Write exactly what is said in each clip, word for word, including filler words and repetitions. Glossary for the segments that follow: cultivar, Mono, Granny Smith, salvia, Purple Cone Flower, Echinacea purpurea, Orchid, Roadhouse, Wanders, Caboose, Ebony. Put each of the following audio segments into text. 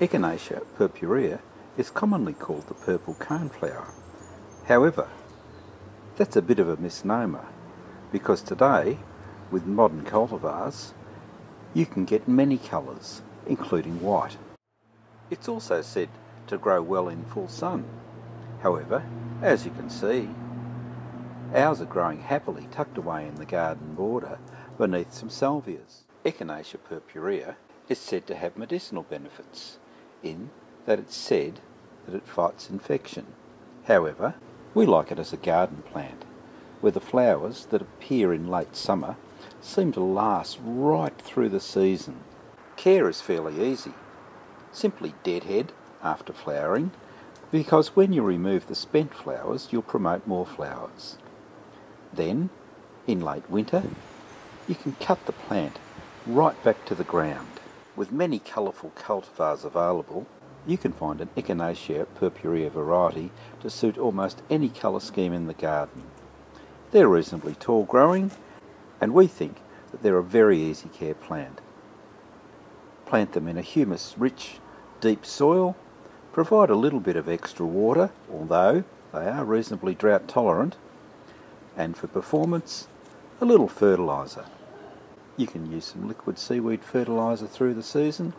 Echinacea purpurea is commonly called the purple coneflower. However, that's a bit of a misnomer, because today, with modern cultivars, you can get many colours, including white. It's also said to grow well in full sun. However, as you can see, ours are growing happily tucked away in the garden border beneath some salvias. Echinacea purpurea is said to have medicinal benefits, in that it's said that it fights infection. However, we like it as a garden plant, where the flowers that appear in late summer seem to last right through the season. Care is fairly easy. Simply deadhead after flowering, because when you remove the spent flowers, you'll promote more flowers. Then, in late winter, you can cut the plant right back to the ground. With many colourful cultivars available, you can find an Echinacea purpurea variety to suit almost any colour scheme in the garden. They're reasonably tall growing, and we think that they're a very easy care plant. Plant them in a humus-rich, deep soil, provide a little bit of extra water, although they are reasonably drought tolerant, and for performance, a little fertiliser. You can use some liquid seaweed fertiliser through the season,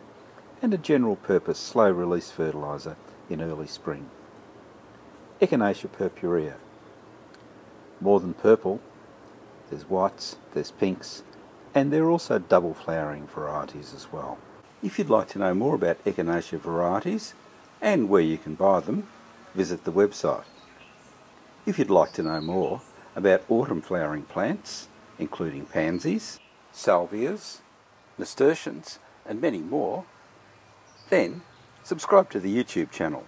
and a general purpose slow release fertiliser in early spring. Echinacea purpurea. More than purple, there's whites, there's pinks, and there are also double flowering varieties as well. If you'd like to know more about Echinacea varieties and where you can buy them, visit the website. If you'd like to know more about autumn flowering plants, including pansies, salvias, nasturtiums, and many more, then subscribe to the YouTube channel.